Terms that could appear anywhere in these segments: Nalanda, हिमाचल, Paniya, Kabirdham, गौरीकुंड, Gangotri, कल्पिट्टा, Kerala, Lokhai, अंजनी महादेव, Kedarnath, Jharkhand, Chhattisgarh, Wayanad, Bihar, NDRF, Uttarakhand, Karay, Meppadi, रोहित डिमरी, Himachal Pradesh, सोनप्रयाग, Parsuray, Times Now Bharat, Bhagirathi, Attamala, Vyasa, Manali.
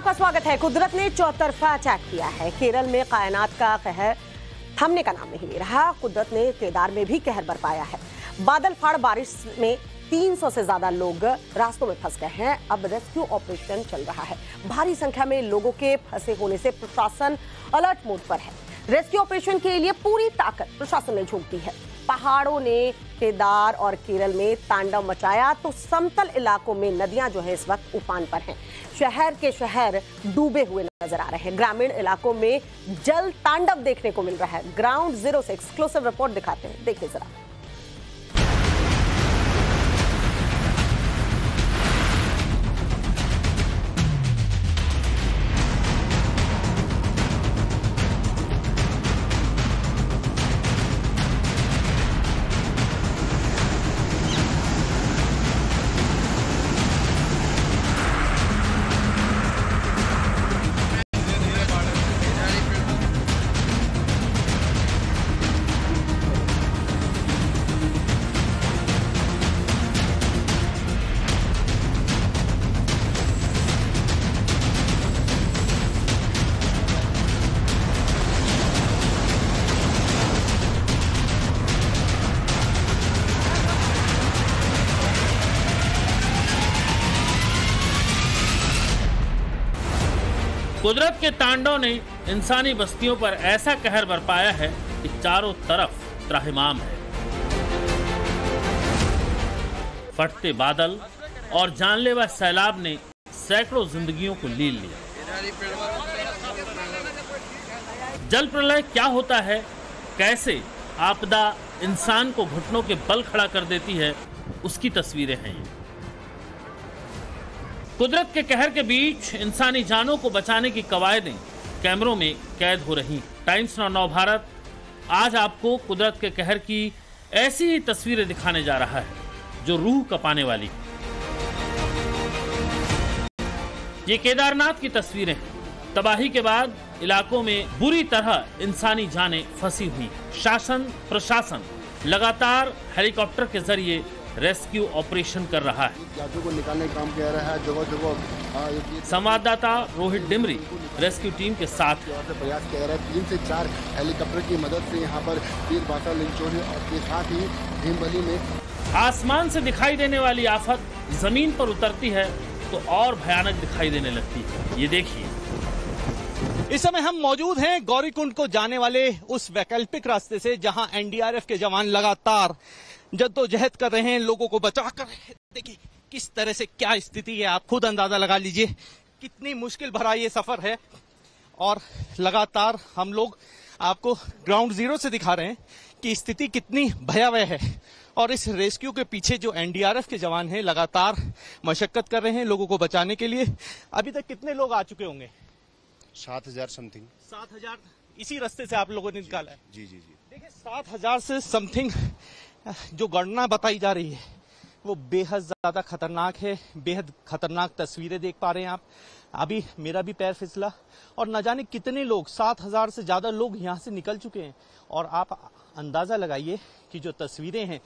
आपका स्वागत है। कुदरत ने चौतरफा अटैक किया है। केरल में कायनात का कहर थमने का नाम नहीं ले रहा। कुदरत ने केदार में भी कहर बरपाया है। बादल फाड़ बारिश में 300 से ज्यादा लोग रास्तों में फंस गए हैं। अब रेस्क्यू ऑपरेशन चल रहा है। भारी संख्या में लोगों के फंसे होने से प्रशासन अलर्ट मोड पर है। रेस्क्यू ऑपरेशन के लिए पूरी ताकत प्रशासन ने झोंक दी है। पहाड़ों ने केदार और केरल में तांडव मचाया तो समतल इलाकों में नदियां जो है इस वक्त उफान पर हैं। शहर के शहर डूबे हुए नजर आ रहे हैं। ग्रामीण इलाकों में जल तांडव देखने को मिल रहा है। ग्राउंड जीरो से एक्सक्लूसिव रिपोर्ट दिखाते हैं, देखिए जरा। कुदरत के तांडव ने इंसानी बस्तियों पर ऐसा कहर बरपाया है कि चारों तरफ त्राहिमाम है। फटते बादल और जानलेवा सैलाब ने सैकड़ों जिंदगियों को लील लिया। जल प्रलय क्या होता है, कैसे आपदा इंसान को घुटनों के बल खड़ा कर देती है, उसकी तस्वीरें हैं ये। कुदरत के कहर के बीच इंसानी जानों को बचाने की कवायदें कैमरों में कैद हो रही। टाइम्स नाउ भारत आज आपको कुदरत के कहर की ऐसी ही तस्वीरें दिखाने जा रहा है जो रूह कपाने वाली। ये केदारनाथ की तस्वीरें हैं। तबाही के बाद इलाकों में बुरी तरह इंसानी जानें फंसी हुई। शासन प्रशासन लगातार हेलीकॉप्टर के जरिए रेस्क्यू ऑपरेशन कर रहा है। को निकालने का काम किया रहा है जगह। संवाददाता रोहित डिमरी रेस्क्यू टीम के साथ प्रयास किया रहा है। 3 से 4 हेलीकॉप्टर की मदद से यहाँ पर बीरबासा लिंचोली और साथ ही भीमबली में। आसमान से दिखाई देने वाली आफत जमीन पर उतरती है तो और भयानक दिखाई देने लगती है। ये देखिए, इस समय हम मौजूद हैं गौरीकुंड को जाने वाले उस वैकल्पिक रास्ते से जहाँ एनडीआरएफ के जवान लगातार जद्दोजहद कर रहे हैं, लोगों को बचा कर। देखिए किस तरह से क्या स्थिति है, आप खुद अंदाजा लगा लीजिए कितनी मुश्किल भरा ये सफर है। और लगातार हम लोग आपको ग्राउंड जीरो से दिखा रहे हैं कि स्थिति कितनी भयावह है। और इस रेस्क्यू के पीछे जो एनडीआरएफ के जवान हैं लगातार मशक्कत कर रहे हैं लोगों को बचाने के लिए। अभी तक कितने लोग आ चुके होंगे? 7000 समथिंग। 7000 इसी रास्ते से आप लोगों ने निकाला है? जी जी जी। देखिए 7000 से समथिंग जो गणना बताई जा रही है वो बेहद ज़्यादा खतरनाक है। बेहद खतरनाक तस्वीरें देख पा रहे हैं आप। अभी मेरा भी पैर फिसला। और न जाने कितने लोग, 7000 से ज़्यादा लोग यहाँ से निकल चुके हैं। और आप अंदाज़ा लगाइए कि जो तस्वीरें हैं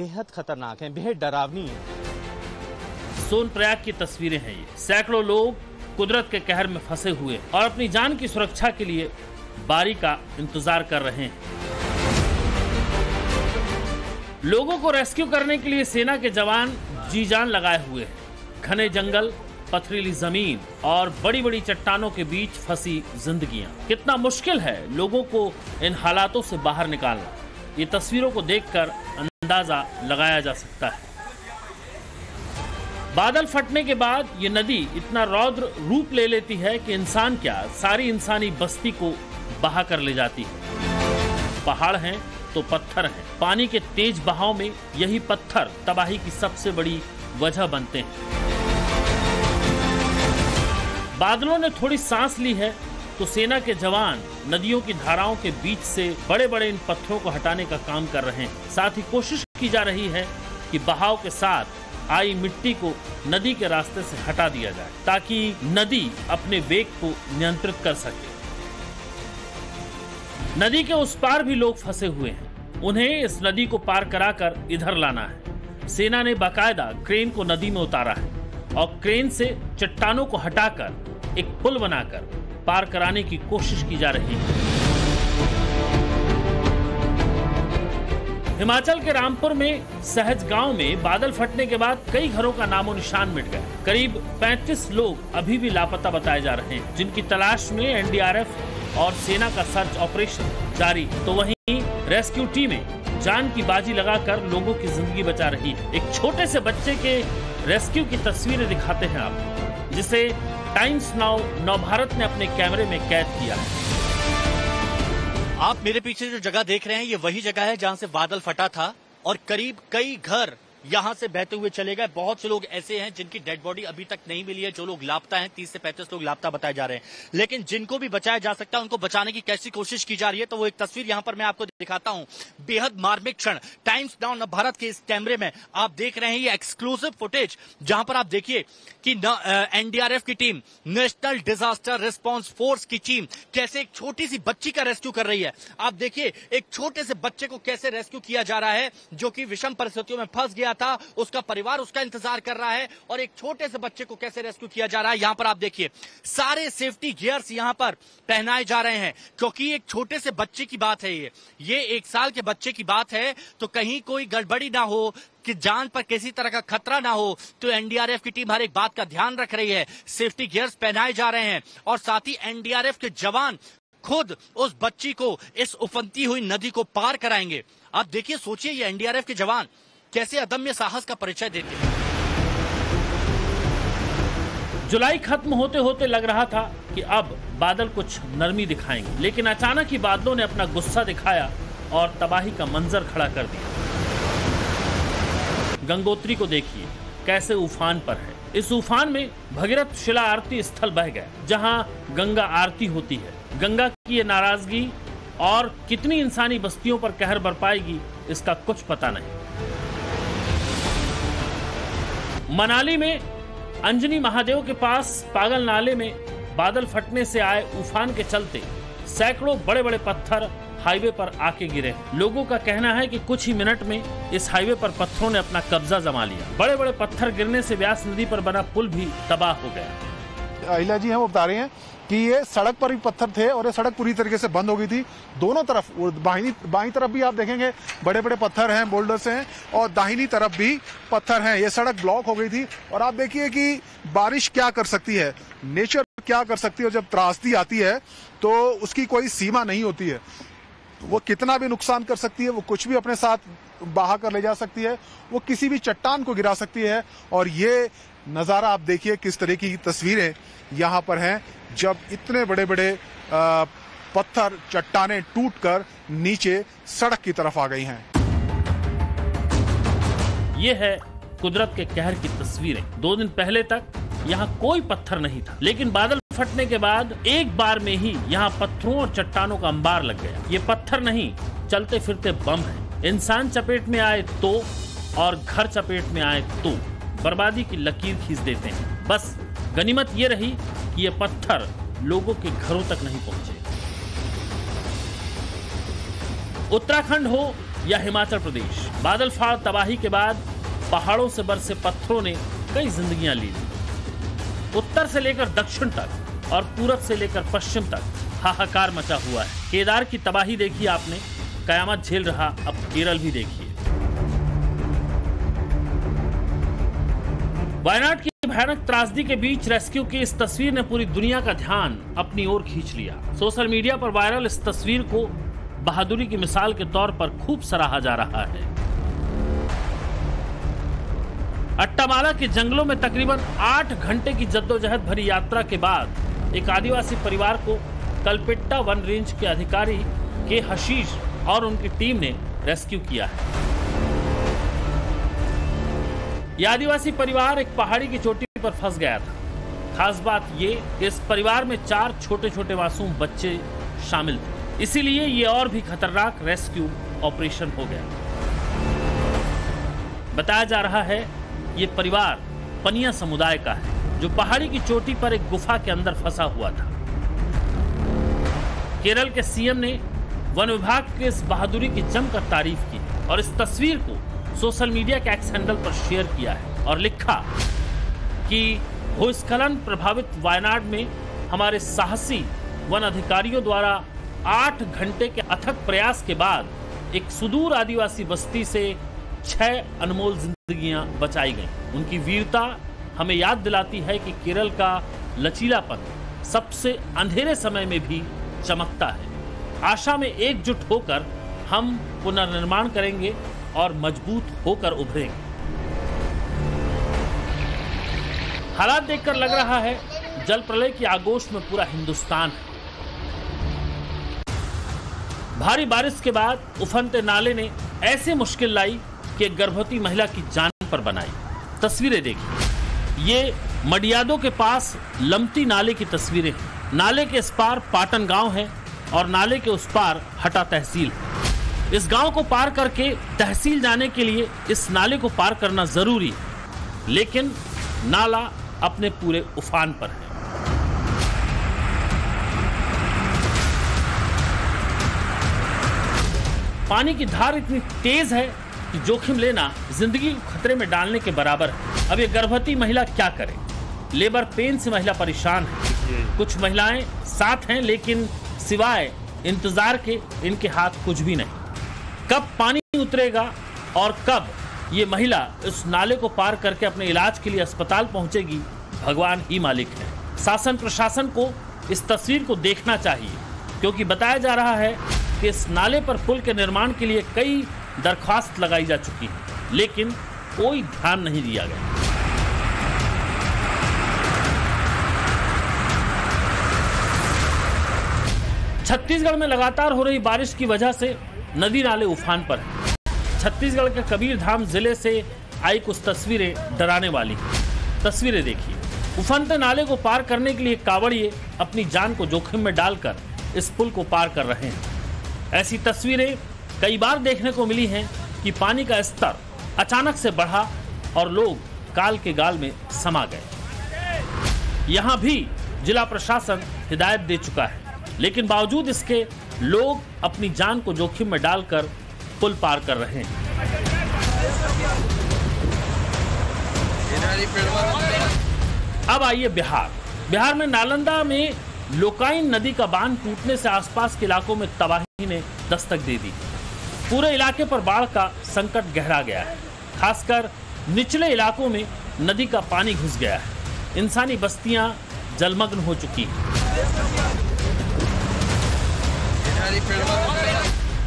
बेहद खतरनाक हैं, बेहद डरावनी हैं। सोनप्रयाग की तस्वीरें हैं ये। सैकड़ों लोग कुदरत के कहर में फंसे हुए और अपनी जान की सुरक्षा के लिए बारी का इंतजार कर रहे हैं। लोगों को रेस्क्यू करने के लिए सेना के जवान जी जान लगाए हुए हैं। घने जंगल, पथरीली जमीन और बड़ी बड़ी चट्टानों के बीच फंसी जिंदगियां। कितना मुश्किल है लोगों को इन हालातों से बाहर निकालना, ये तस्वीरों को देखकर अंदाजा लगाया जा सकता है। बादल फटने के बाद ये नदी इतना रौद्र रूप ले लेती है कि इंसान क्या, सारी इंसानी बस्ती को बहा कर ले जाती है। पहाड़ हैं तो पत्थर हैं। पानी के तेज बहाव में यही पत्थर तबाही की सबसे बड़ी वजह बनते हैं। बादलों ने थोड़ी सांस ली है तो सेना के जवान नदियों की धाराओं के बीच से बड़े बड़े इन पत्थरों को हटाने का काम कर रहे हैं। साथ ही कोशिश की जा रही है कि बहाव के साथ आई मिट्टी को नदी के रास्ते से हटा दिया जाए ताकि नदी अपने वेग को नियंत्रित कर सके। नदी के उस पार भी लोग फंसे हुए हैं। उन्हें इस नदी को पार कराकर इधर लाना है। सेना ने बाकायदा क्रेन को नदी में उतारा है और क्रेन से चट्टानों को हटाकर एक पुल बनाकर पार कराने की कोशिश की जा रही है। हिमाचल के रामपुर में सहज गांव में बादल फटने के बाद कई घरों का नामो निशान मिट गया। करीब 35 लोग अभी भी लापता बताए जा रहे हैं, जिनकी तलाश में एनडीआरएफ और सेना का सर्च ऑपरेशन जारी। तो वहीं रेस्क्यू टीमें जान की बाजी लगाकर लोगों की जिंदगी बचा रही। एक छोटे से बच्चे के रेस्क्यू की तस्वीरें दिखाते हैं आप, जिसे टाइम्स नाउ नवभारत ने अपने कैमरे में कैद किया है। आप मेरे पीछे जो जगह देख रहे हैं, ये वही जगह है जहां से बादल फटा था और करीब कई घर यहां से बहते हुए चले गए। बहुत से लोग ऐसे हैं जिनकी डेड बॉडी अभी तक नहीं मिली है, जो लोग लापता हैं। 30 से 35 लोग लापता बताए जा रहे हैं, लेकिन जिनको भी बचाया जा सकता है उनको बचाने की कैसी कोशिश की जा रही है, तो वो एक तस्वीर यहां पर मैं आपको दिखाता हूं। बेहद मार्मिक क्षण टाइम्स नाउ नवभारत के इस कैमरे में आप देख रहे हैं, ये एक्सक्लूसिव फुटेज, जहां पर आप देखिए कि एनडीआरएफ की team, national disaster response force की टीम कैसे एक छोटी सी बच्ची का रेस्क्यू कर रही है। आप देखिए एक छोटे से बच्चे को कैसे रेस्क्यू किया जा रहा है, जो कि विषम परिस्थितियों में फंस गया था। उसका परिवार उसका इंतजार कर रहा है और एक छोटे से बच्चे को कैसे रेस्क्यू किया जा रहा है। यहां पर आप देखिए सारे सेफ्टी गियर्स यहां पर पहनाए जा रहे हैं, क्योंकि एक छोटे से बच्चे की बात है, ये 1 साल के बच्चे की बात है, तो कहीं कोई गड़बड़ी ना हो, कि जान पर किसी तरह का खतरा ना हो, तो एनडीआरएफ की टीम हर एक बात का ध्यान रख रही है। सेफ्टी गियर्स पहनाए जा रहे हैं और साथ ही एनडीआरएफ के जवान खुद उस बच्ची को इस उफनती हुई नदी को पार कराएंगे। आप देखिए, सोचिए, ये एनडीआरएफ के जवान कैसे अदम्य साहस का परिचय देते हैं। जुलाई खत्म होते होते लग रहा था कि अब बादल कुछ नरमी दिखाएंगे, लेकिन अचानक ही बादलों ने अपना गुस्सा दिखाया और तबाही का मंजर खड़ा कर दिया। गंगोत्री को देखिए कैसे उफान पर है। इस उफान में भगीरथ शिला आरती स्थल बह गया, जहां गंगा आरती होती है। गंगा की ये नाराजगी और कितनी इंसानी बस्तियों पर कहर बरपाएगी, इसका कुछ पता नहीं। मनाली में अंजनी महादेव के पास पागल नाले में बादल फटने से आए उफान के चलते सैकड़ों बड़े बड़े पत्थर हाईवे पर आके गिरे। लोगों का कहना है कि कुछ ही मिनट में इस हाईवे पर पत्थरों ने अपना कब्जा जमा लिया। बड़े बड़े पत्थर गिरने से व्यास नदी पर बना पुल भी तबाह हो गया। अहिला जी हम बता रहे हैं कि ये सड़क पर भी पत्थर थे और ये सड़क पूरी तरीके से बंद हो गई थी। दोनों तरफ, बाईं तरफ भी आप देखेंगे बड़े बड़े पत्थर हैं, बोल्डर्स हैं, और दाहिनी तरफ भी पत्थर हैं। ये सड़क ब्लॉक हो गई थी। और आप देखिए कि बारिश क्या कर सकती है, नेचर क्या कर सकती है। जब त्रासदी आती है तो उसकी कोई सीमा नहीं होती है, वो कितना भी नुकसान कर सकती है, वो कुछ भी अपने साथ बहा कर ले जा सकती है, वो किसी भी चट्टान को गिरा सकती है। और ये नज़ारा आप देखिए, किस तरह की तस्वीरें यहाँ पर हैं, जब इतने बड़े बड़े पत्थर चट्टाने टूटकर नीचे सड़क की तरफ आ गई हैं। ये है कुदरत के कहर की तस्वीरें। 2 दिन पहले तक यहाँ कोई पत्थर नहीं था, लेकिन बादल फटने के बाद एक बार में ही यहाँ पत्थरों और चट्टानों का अंबार लग गया। ये पत्थर नहीं, चलते फिरते बम है। इंसान चपेट में आए तो और घर चपेट में आए तो बर्बादी की लकीर खींच देते हैं। बस गनीमत ये रही कि ये पत्थर लोगों के घरों तक नहीं पहुंचे। उत्तराखंड हो या हिमाचल प्रदेश, बादल फाड़ तबाही के बाद पहाड़ों से बरसे पत्थरों ने कई जिंदगियां ली। उत्तर से लेकर दक्षिण तक और पूरब से लेकर पश्चिम तक हाहाकार मचा हुआ है। केदार की तबाही देखी आपने, कयामत झेल रहा अब केरल भी देखिए। वायनाड की भयानक त्रासदी के बीच रेस्क्यू की इस तस्वीर ने पूरी दुनिया का ध्यान अपनी ओर खींच लिया। सोशल मीडिया पर वायरल इस तस्वीर को बहादुरी की मिसाल के तौर पर खूब सराहा जा रहा है। अट्टामाला के जंगलों में तकरीबन 8 घंटे की जद्दोजहद भरी यात्रा के बाद एक आदिवासी परिवार को कल्पिट्टा वन रेंज के अधिकारी के हशीश और उनकी टीम ने रेस्क्यू किया है। यह आदिवासी परिवार एक पहाड़ी की चोटी पर फंस गया था। खास बात ये कि इस परिवार में 4 छोटे-छोटे मासूम बच्चे शामिल थे, इसीलिए ये और भी खतरनाक रेस्क्यू ऑपरेशन हो गया। बताया जा रहा है ये परिवार पनिया समुदाय का है, जो पहाड़ी की चोटी पर एक गुफा के अंदर फंसा हुआ था। केरल के सीएम ने वन विभाग के इस बहादुरी की जमकर तारीफ की और इस तस्वीर को सोशल मीडिया के एक्स हैंडल पर शेयर किया है और लिखा कि भूस्खलन प्रभावित वायनाड में हमारे साहसी वन अधिकारियों द्वारा 8 घंटे के अथक प्रयास के बाद एक सुदूर आदिवासी बस्ती से 6 अनमोल जिंदगियां बचाई गईं। उनकी वीरता हमें याद दिलाती है कि केरल का लचीलापन सबसे अंधेरे समय में भी चमकता है। आशा में एकजुट होकर हम पुनर्निर्माण करेंगे और मजबूत होकर उभरेंगे। हालात देखकर लग रहा है जल प्रलय की आगोश में पूरा हिंदुस्तान है। भारी बारिश के बाद उफनते नाले ने ऐसे मुश्किल लाई कि गर्भवती महिला की जान पर बनाई। तस्वीरें देखिए, ये मडियादों के पास लमती नाले की तस्वीरें हैं। नाले के इस पार पाटन गांव है और नाले के उस पार हटा तहसील। इस गांव को पार करके तहसील जाने के लिए इस नाले को पार करना जरूरी है, लेकिन नाला अपने पूरे उफान पर है। पानी की धार इतनी तेज है कि जोखिम लेना जिंदगी को खतरे में डालने के बराबर है। अब ये गर्भवती महिला क्या करे? लेबर पेन से महिला परेशान है। कुछ महिलाएं साथ हैं, लेकिन सिवाय इंतजार के इनके हाथ कुछ भी नहीं। कब पानी उतरेगा और कब ये महिला इस नाले को पार करके अपने इलाज के लिए अस्पताल पहुंचेगी, भगवान ही मालिक है। शासन प्रशासन को इस तस्वीर को देखना चाहिए, क्योंकि बताया जा रहा है कि इस नाले पर पुल के निर्माण के लिए कई दरख्वास्त लगाई जा चुकी है, लेकिन कोई ध्यान नहीं दिया गया। छत्तीसगढ़ में लगातार हो रही बारिश की वजह से नदी नाले उफान पर है। छत्तीसगढ़ के कबीरधाम जिले से आई कुछ तस्वीरें डराने वाली हैं। तस्वीरें देखिए, उफनते नाले को पार करने के लिए कांवड़िए अपनी जान को जोखिम में डालकर इस पुल को पार कर रहे हैं। ऐसी तस्वीरें कई बार देखने को मिली हैं कि पानी का स्तर अचानक से बढ़ा और लोग काल के गाल में समा गए। यहाँ भी जिला प्रशासन हिदायत दे चुका है, लेकिन बावजूद इसके लोग अपनी जान को जोखिम में डालकर पुल पार कर रहे हैं। अब आइए बिहार। बिहार में नालंदा में लोकाई नदी का बांध टूटने से आसपास के इलाकों में तबाही ने दस्तक दे दी। पूरे इलाके पर बाढ़ का संकट गहरा गया है। खासकर निचले इलाकों में नदी का पानी घुस गया है। इंसानी बस्तियां जलमग्न हो चुकी हैं।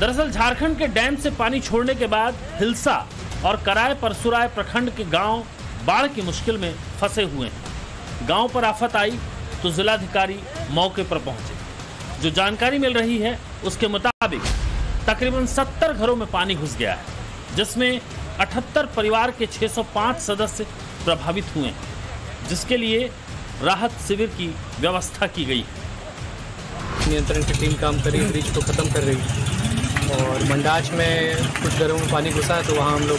दरअसल झारखंड के डैम से पानी छोड़ने के बाद हिल्सा और कराय परसुराय प्रखंड के गांव बाढ़ की मुश्किल में फंसे हुए हैं। गांव पर आफत आई तो जिलाधिकारी मौके पर पहुंचे। जो जानकारी मिल रही है उसके मुताबिक तकरीबन 70 घरों में पानी घुस गया है, जिसमें 78 परिवार के 605 सदस्य प्रभावित हुए हैं, जिसके लिए राहत शिविर की व्यवस्था की गई है। नियंत्रण की टीम काम कर रही है, ब्रिज को खत्म कर रही है और मंडाच में कुछ घरों में पानी घुसा है तो वहाँ हम लोग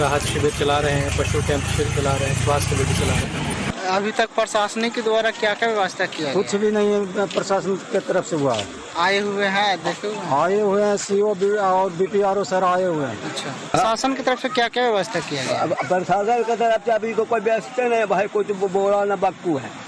राहत शिविर चला रहे हैं, पशु कैंप शिविर चला रहे हैं, स्वास्थ्य शिविर चला रहे हैं। अभी तक प्रशासन के द्वारा क्या क्या व्यवस्था किया? कुछ भी नहीं है, प्रशासन की तरफ से हुआ है। आए हुए हैं, देखो आए हुए हैं, सीओ और बीपीआरओ सर आए हुए हैं। अच्छा, प्रशासन की तरफ से क्या क्या व्यवस्था किया? प्रशासन की तरफ से अभी कोई व्यवस्था नहीं है भाई, कुछ बोला न बक्कू है।